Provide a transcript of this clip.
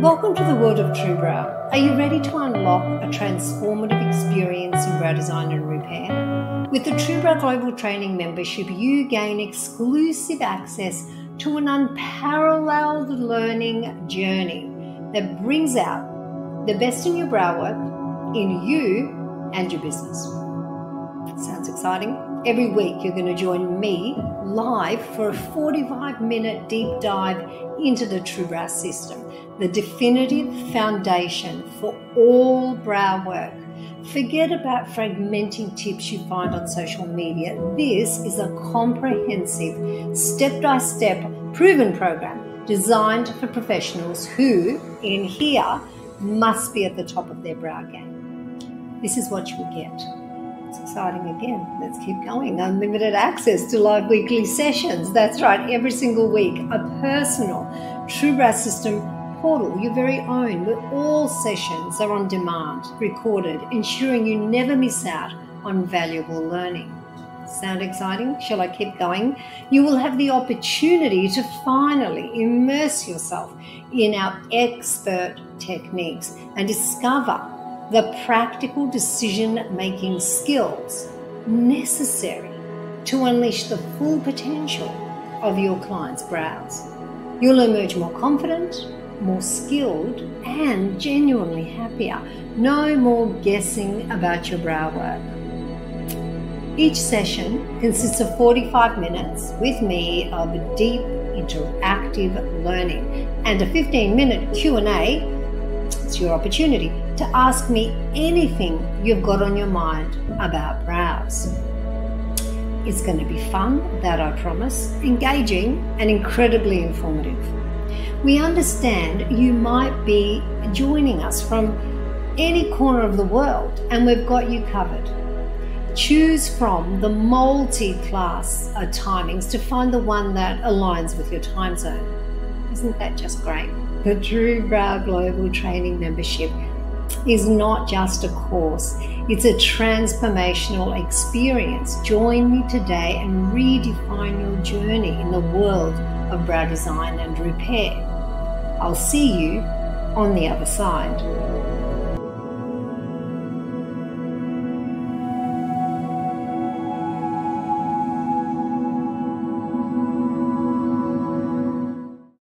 Welcome to the world of TrueBrow. Are you ready to unlock a transformative experience in brow design and repair? With the TrueBrow Global Training membership, you gain exclusive access to an unparalleled learning journey that brings out the best in your brow work, in you and your business. Sounds exciting? Every week you're going to join me live for a 45-minute deep dive into the TrueBrow system, the definitive foundation for all brow work. Forget about fragmenting tips you find on social media. This is a comprehensive, step-by-step, proven program designed for professionals who, in here, must be at the top of their brow game. This is what you will get. It's exciting again. Let's keep going. Unlimited access to live weekly sessions. That's right, every single week. A personal TrueBrow System portal, your very own, where all sessions are on demand, recorded, ensuring you never miss out on valuable learning. Sound exciting? Shall I keep going? You will have the opportunity to finally immerse yourself in our expert techniques and discover the practical decision-making skills necessary to unleash the full potential of your client's brows. You'll emerge more confident, more skilled, and genuinely happier. No more guessing about your brow work. Each session consists of 45 minutes with me of deep interactive learning and a 15-minute Q&A. It's your opportunity to ask me anything you've got on your mind about brows. It's going to be fun, that I promise, engaging and incredibly informative. We understand you might be joining us from any corner of the world, and we've got you covered. Choose from the multi-class timings to find the one that aligns with your time zone. Isn't that just great? The TrueBrow Global Training membership is not just a course, it's a transformational experience. Join me today and redefine your journey in the world of brow design and repair. I'll see you on the other side.